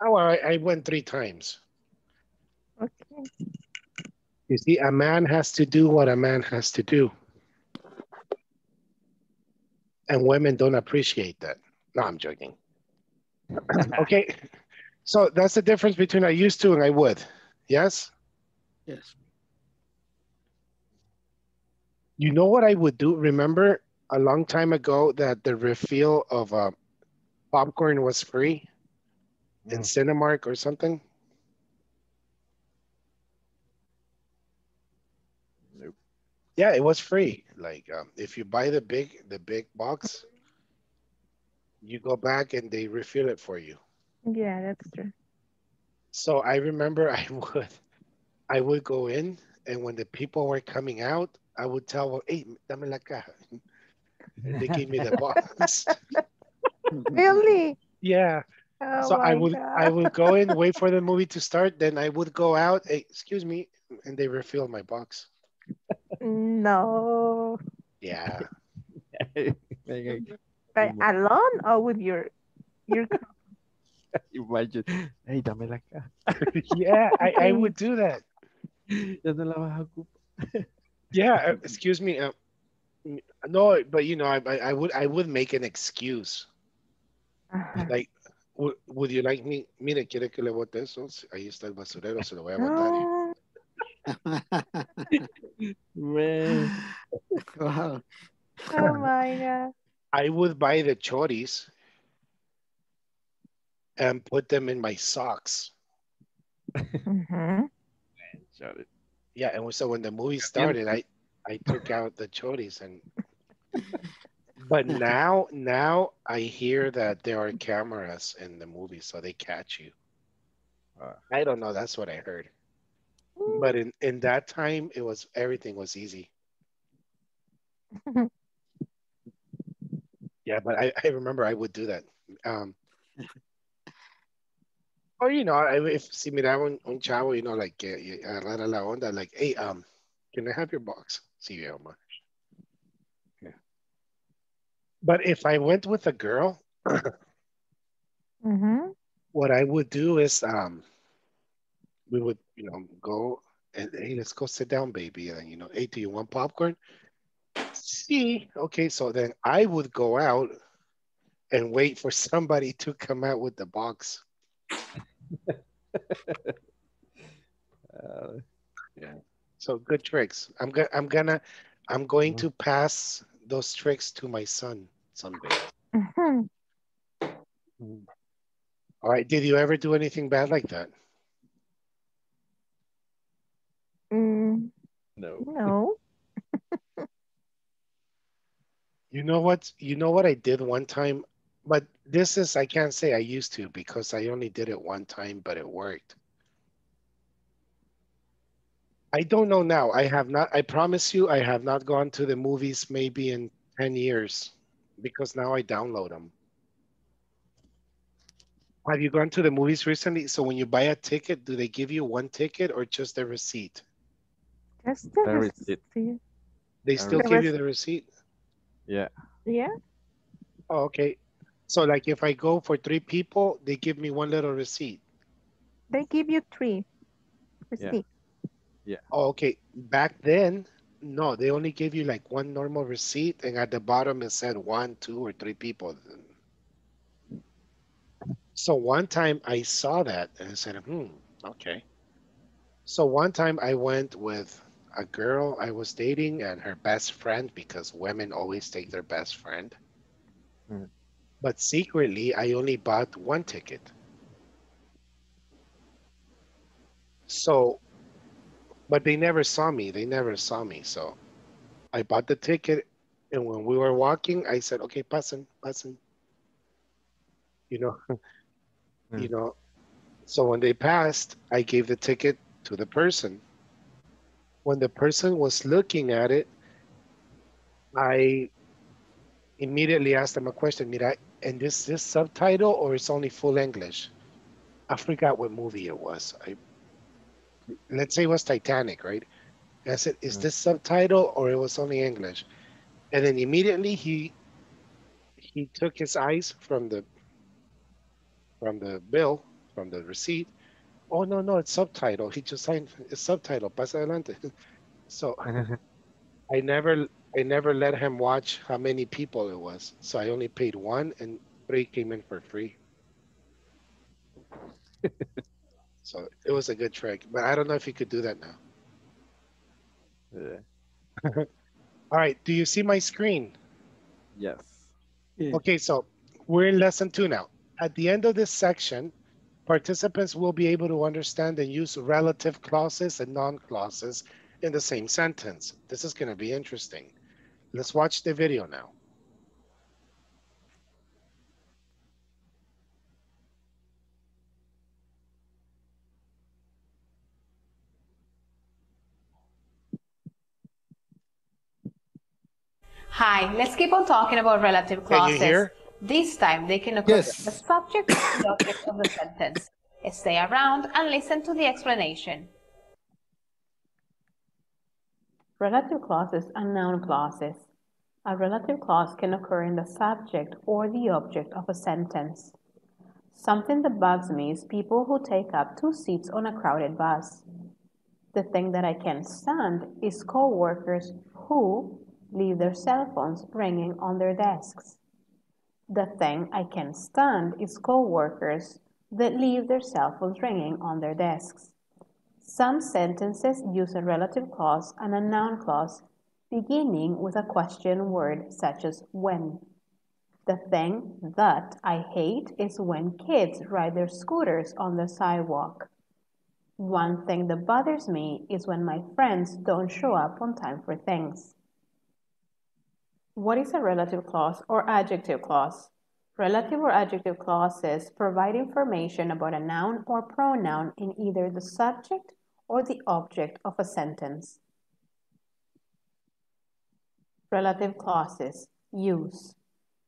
Oh, I went 3 times. Okay. You see, a man has to do what a man has to do. And women don't appreciate that. No, I'm joking. Okay. So that's the difference between I used to and I would. Yes? Yes. You know what I would do? Remember a long time ago that the refill of popcorn was free in Cinemark or something? Yeah, it was free. Like if you buy the big box, you go back and they refill it for you. Yeah, that's true. So I remember I would go in, and when the people were coming out, I would tell them, hey, dame la caja. And they gave me the box. Really? Yeah. Oh, so I would go in, wait for the movie to start, then I would go out, hey, excuse me, and they refill my box. No. Yeah. But alone or with your imagine. Hey, dame la cara. Yeah, I would do that. Yeah, excuse me. No, but you know, I would make an excuse. Like, would you like me? Mire, quiere que le bote eso. Ahí está el basurero, se lo voy a botar. Man. Wow. Oh my God. I would buy the choris and put them in my socks. Mm-hmm. Yeah, and so when the movie started, I took out the choris and but now I hear that there are cameras in the movie, so they catch you. I don't know, that's what I heard. But in that time, it was everything was easy. Yeah, but I remember I would do that. Or, you know, if si miraba un chavo, you know, like, agarrar la onda, like, hey, can I have your box? See you, Omar. Yeah. But if I went with a girl, what I would do is, we would, you know, go and hey, let's go sit down, baby. And you know, hey, do you want popcorn? See, okay. So then I would go out and wait for somebody to come out with the box. Yeah. So good tricks. I'm going to pass those tricks to my son someday. All right. Did you ever do anything bad like that? No. You know what I did one time, but this is I can't say I used to because I only did it one time, but it worked. I don't know now. I promise you, I have not gone to the movies maybe in 10 years because now I download them. Have you gone to the movies recently? So when you buy a ticket, do they give you one ticket or just the receipt? Just the receipt. They still give you the receipt? Yeah. Yeah. Oh, okay. So like if I go for 3 people, they give me one little receipt. They give you 3 receipts. Yeah. Oh, okay. Back then, no, they only gave you like one normal receipt and at the bottom it said 1, 2, or 3 people. So one time I saw that and I said, okay. So one time I went with a girl I was dating and her best friend, because women always take their best friend. Mm. But secretly, I only bought 1 ticket. So, but they never saw me. So I bought the ticket. And when we were walking, I said, okay, pasen. You know, you know, so when they passed, I gave the ticket to the person. When the person was looking at it, I immediately asked them a question. Mira, and this subtitle or it's only full English? I forgot what movie it was. Let's say it was Titanic, right? And I said, is this subtitle or it was only English? And then immediately he took his eyes from the bill, from the receipt. Oh, no, it's subtitle. He just signed, it's subtitle, pasa adelante. So I never let him watch how many people it was. So I only paid 1 and 3 came in for free. So it was a good trick, but I don't know if you could do that now. Yeah. All right, do you see my screen? Yes. Okay, so we're in lesson 2 now. At the end of this section, participants will be able to understand and use relative clauses and non-clauses in the same sentence. This is going to be interesting. Let's watch the video now. Hi, let's keep on talking about relative clauses. Can you hear? This time they can occur the subject and the object of the sentence. Stay around and listen to the explanation. Relative clauses and noun clauses. A relative clause can occur in the subject or the object of a sentence. Something that bugs me is people who take up 2 seats on a crowded bus. The thing that I can't stand is co-workers who leave their cell phones ringing on their desks. The thing I can't stand is co-workers that leave their cell phones ringing on their desks. Some sentences use a relative clause and a noun clause beginning with a question word such as when. The thing that I hate is when kids ride their scooters on the sidewalk. One thing that bothers me is when my friends don't show up on time for things. What is a relative clause or adjective clause? Relative or adjective clauses provide information about a noun or pronoun in either the subject or the object of a sentence. Relative clauses. Use.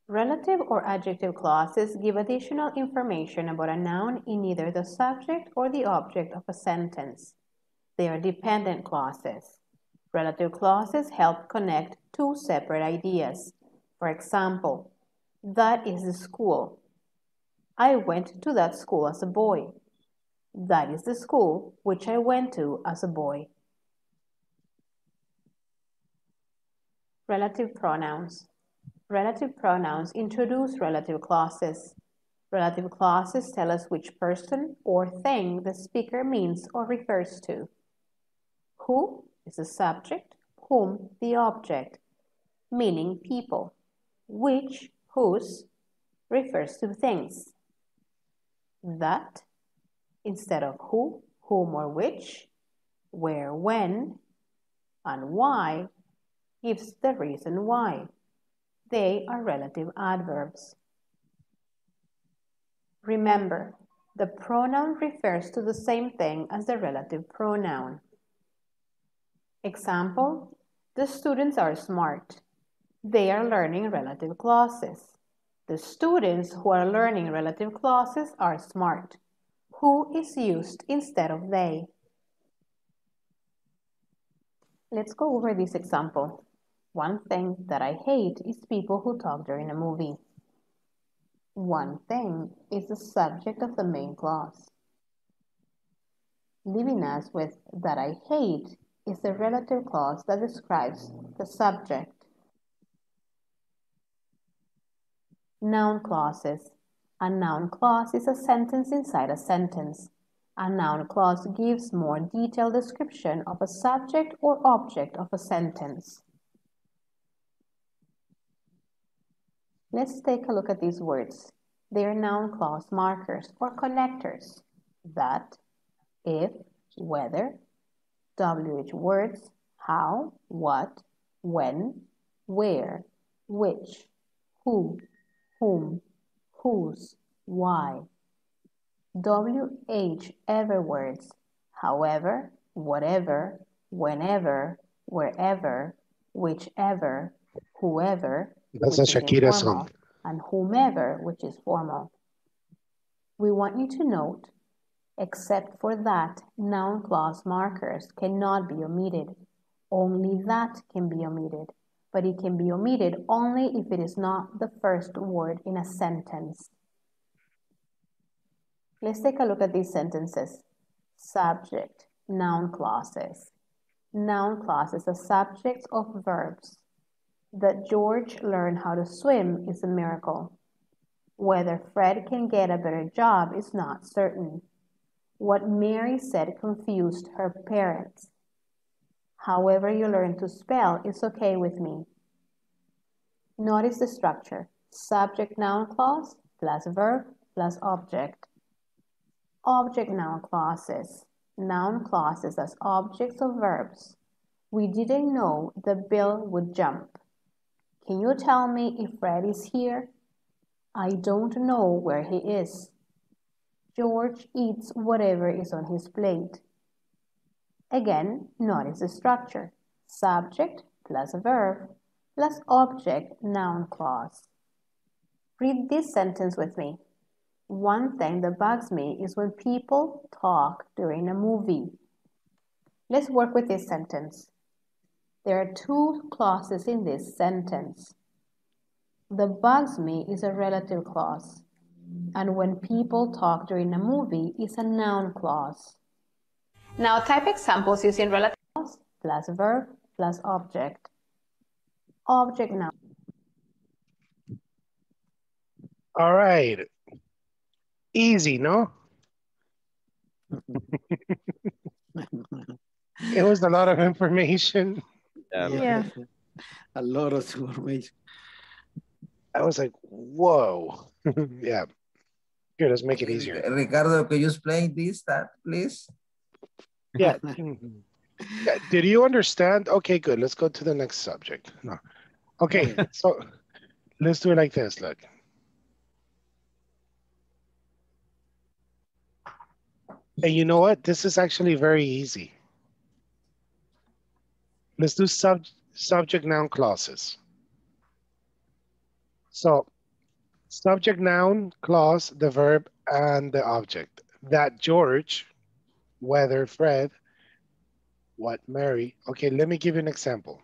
Relative or adjective clauses give additional information about a noun in either the subject or the object of a sentence. They are dependent clauses. Relative clauses help connect 2 separate ideas. For example, that is the school. I went to that school as a boy. That is the school which I went to as a boy. Relative pronouns. Relative pronouns introduce relative clauses. Relative clauses tell us which person or thing the speaker means or refers to. Who is the subject, whom the object, meaning people, which, whose, refers to things. That, instead of who, whom or which, where, when, and why, gives the reason why. They are relative adverbs. Remember, the pronoun refers to the same thing as the relative pronoun. Example, the students are smart. They are learning relative clauses. The students who are learning relative clauses are smart. Who is used instead of they? Let's go over this example. One thing that I hate is people who talk during a movie. One thing is the subject of the main clause. Leaving us with that I hate is the relative clause that describes the subject. Noun clauses. A noun clause is a sentence inside a sentence. A noun clause gives more detailed description of a subject or object of a sentence. Let's take a look at these words. They are noun clause markers or connectors. That, if, whether, WH words, how, what, when, where, which, who, whom, whose, why. WH ever words, however, whatever, whenever, wherever, whichever, whoever, that's which a Shakira is informal, song, and whomever, which is formal. We want you to note, except for that, noun clause markers cannot be omitted. Only that can be omitted, but it can be omitted only if it is not the first word in a sentence. Let's take a look at these sentences. Subject, noun clauses. Noun clauses are subjects of verbs. That George learned how to swim is a miracle. Whether Fred can get a better job is not certain. What Mary said confused her parents. However you learn to spell is okay with me. Notice the structure. Subject noun clause plus verb plus object. Object noun clauses. Noun clauses as objects of verbs. We didn't know the bill would jump. Can you tell me if Fred is here? I don't know where he is. George eats whatever is on his plate. Again, notice the structure. Subject plus verb plus object noun clause. Read this sentence with me. One thing that bugs me is when people talk during a movie. Let's work with this sentence. There are two clauses in this sentence. The bugs me is a relative clause. And when people talk during a movie is a noun clause. Now type examples using relative clause plus verb plus object. Object noun. All right. Easy, no? It was a lot of information. Yeah. A lot of information. I was like, whoa. Yeah. Here, let's make it easier. Ricardo, could you explain this, that, please? Yeah. Did you understand? Okay, good. Let's go to the next subject. No. Okay, so let's do it like this. Look. And you know what? This is actually very easy. Let's do subject noun clauses. So, subject noun clause, the verb, and the object. That George, whether Fred, what Mary. Okay, let me give you an example.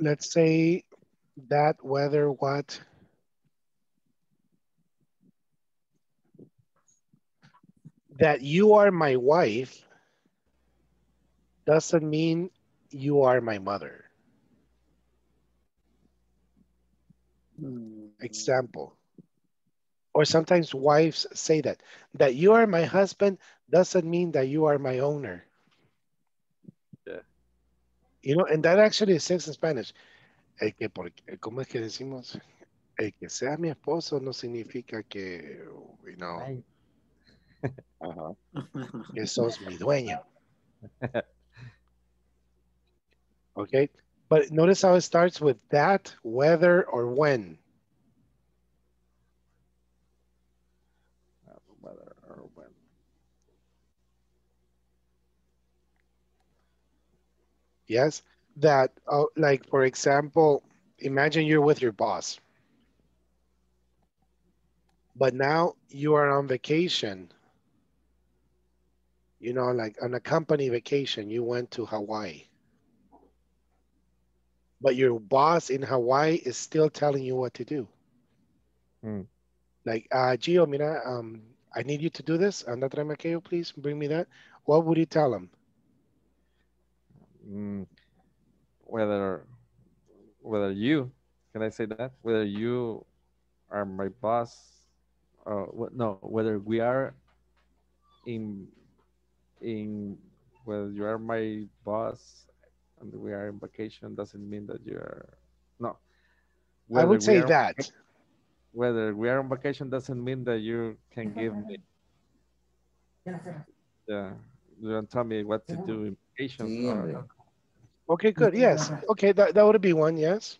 Let's say that, whether, what. That you are my wife doesn't mean you are my mother. Example. Or sometimes wives say that. That you are my husband doesn't mean that you are my owner. Yeah. You know, and that actually exists in Spanish. El que porque, ¿cómo es que decimos? El que sea mi esposo no significa que, you know, que sos mi dueño. Okay, but notice how it starts with that, whether, or when. Whether or when. yes, that like, for example, imagine you're with your boss, but now you are on vacation, you know, like on a company vacation, you went to Hawaii, but your boss in Hawaii is still telling you what to do. Mm. Like, Gio, mira, I need you to do this. Anda, tráeme aquello, please, bring me that. What would you tell him? Mm, whether you, can I say that? Whether you are my boss, no, whether we are whether you are my boss and we are in vacation doesn't mean that you are, no. I would say that. Whether we are on vacation doesn't mean that you can give me, yeah, you don't tell me what to do in vacation. Or... Okay, good, yes. Okay, that would be one, yes.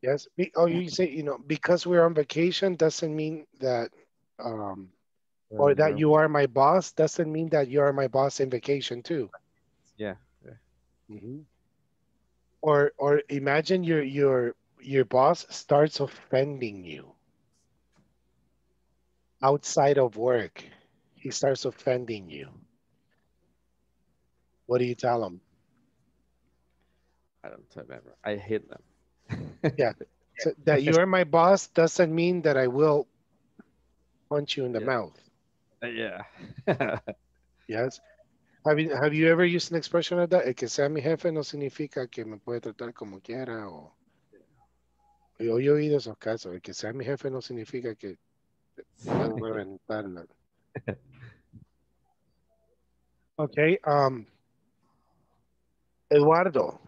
Yes, oh, you say, you know, because we're on vacation doesn't mean that, or that you are my boss doesn't mean that you are my boss in vacation too. Yeah. Mm-hmm. Or imagine your boss starts offending you outside of work. He starts offending you. What do you tell him? I don't remember. I hate them. Yeah. So that you are my boss doesn't mean that I will punch you in the mouth. Yeah. Yes. Have you ever used an expression like that? El que sea mi jefe no significa que me puede tratar como quiera o... Yo he oído esos casos. El que sea mi jefe no significa que voy a reventarla. Okay. Eduardo.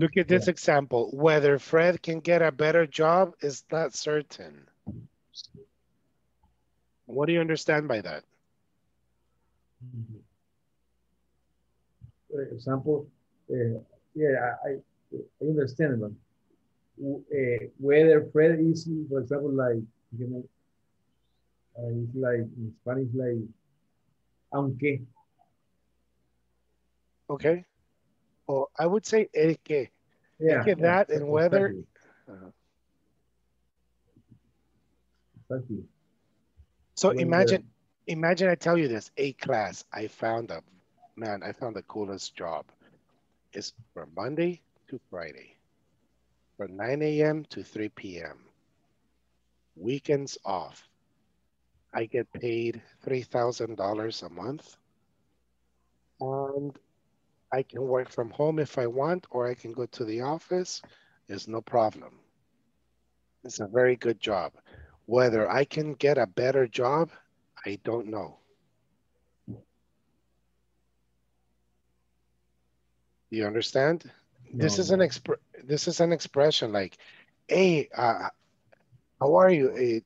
Look at this example. Whether Fred can get a better job is not certain. What do you understand by that? Mm-hmm. For example, I understand them. Whether Fred is, for example, like, you know, it's like in Spanish, like, aunque. Okay. Oh, I would say el que. Yeah. El que that and whether. Thank you. So when imagine I tell you this. A class, I found a. Man, I found the coolest job. It's from Monday to Friday, from 9 a.m. to 3 p.m. Weekends off. I get paid $3,000 a month. And I can work from home if I want, or I can go to the office. There's no problem. It's a very good job. Whether I can get a better job, I don't know. You understand? No, this is an expression like, hey, how are you? Hey,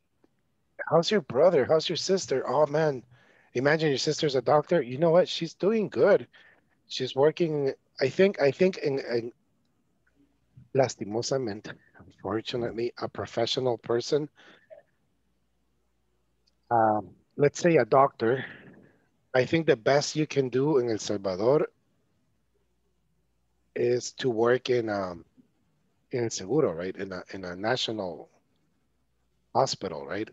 how's your brother? How's your sister? Oh man, imagine your sister's a doctor. You know what? She's doing good. She's working. I think in lastimosamente, unfortunately, a professional person. Let's say a doctor. I think the best you can do in El Salvador is to work in seguro, right? In a national hospital, right?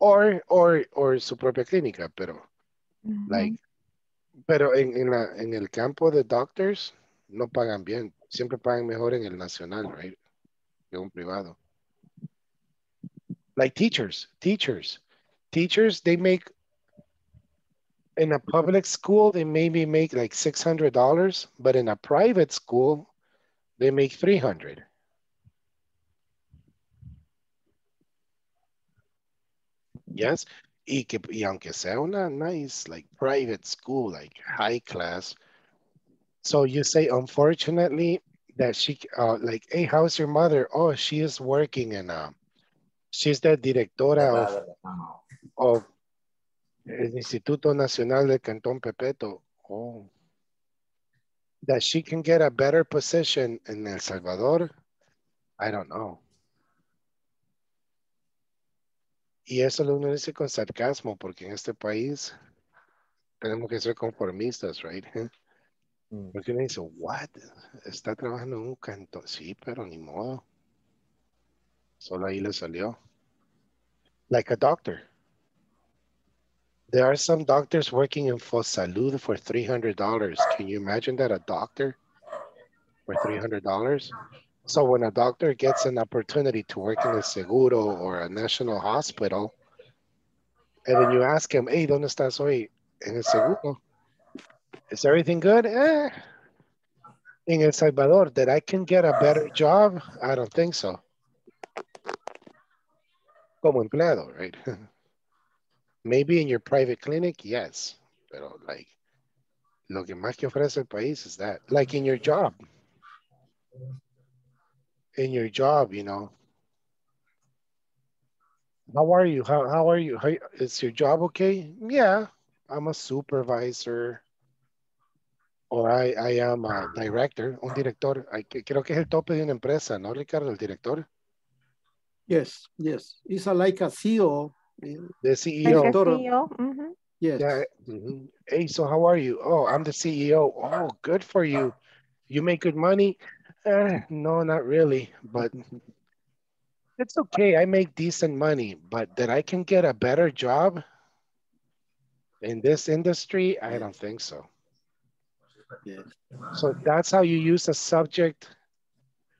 Or su propia clínica, pero like, pero en el campo de doctors no pagan bien, siempre pagan mejor en el nacional, right? Que un privado. Like teachers, they make. In a public school, they maybe make like $600, but in a private school, they make $300. Yes, y aunque sea una nice like private school, like high class. So you say, unfortunately, that she like, hey, how's your mother? Oh, she is working in she's the directora of El Instituto Nacional del Cantón Pepeto. Oh. That she can get a better position in El Salvador? I don't know. Y eso lo dice con sarcasmo, porque en este país tenemos que ser conformistas, right? Porque uno dice, what? Está trabajando en un cantón. Sí, pero ni modo. Solo ahí le salió. Like a doctor. There are some doctors working in Fosalud for $300. Can you imagine that? A doctor for $300? So when a doctor gets an opportunity to work in a seguro or a national hospital, and then you ask him, hey, ¿dónde estás hoy? En el seguro. Is everything good? Eh. In El Salvador, that I can get a better job? I don't think so. Como empleado, right? Maybe in your private clinic, yes. Pero like, lo que más que ofrece el país is that. Like in your job. In your job, you know. How are you? How are you? How, is your job okay? Yeah, I'm a supervisor. Or I am a director, un director. Creo que es el tope de una empresa, ¿no, Ricardo? El director. Yes, yes. It's like a CEO. The CEO. Like CEO. Mm-hmm. Yes. Yeah. Mm-hmm. Hey, so how are you? Oh, I'm the CEO. Oh, good for you. You make good money? No, not really, but it's okay. I make decent money, but that I can get a better job in this industry, I don't think so. Yeah. So that's how you use a subject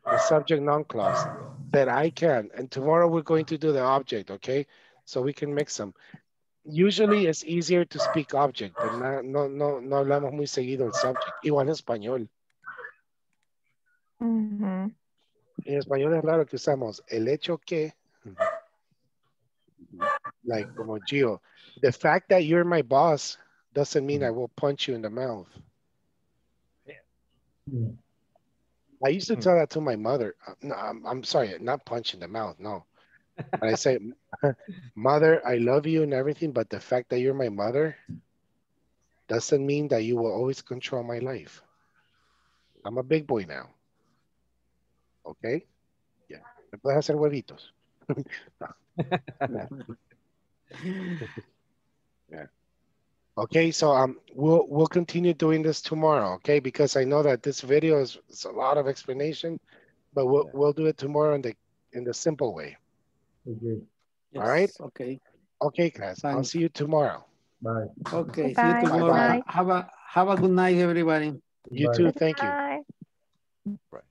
non-clause, that I can. And tomorrow we're going to do the object, okay? So we can mix them. Usually it's easier to speak object, but no hablamos muy seguido el subject. Igual en español. Mm-hmm. En español es raro que usamos el hecho que, like como Gio, the fact that you're my boss doesn't mean I will punch you in the mouth. I used to tell that to my mother. No, I'm sorry, not punch in the mouth, no. But I say, mother, I love you and everything, but the fact that you're my mother doesn't mean that you will always control my life. I'm a big boy now. Okay? Yeah. Me puedes hacer huevitos. Yeah. Okay, so we'll continue doing this tomorrow, okay? Because I know that this video is a lot of explanation, but we'll do it tomorrow in the simple way. Mm-hmm. Yes. All right? Okay. Okay, class. Bye. I'll see you tomorrow. Bye. Okay. Bye. See you tomorrow. Bye. Have a good night, everybody. You too. Thank you. Bye. Right.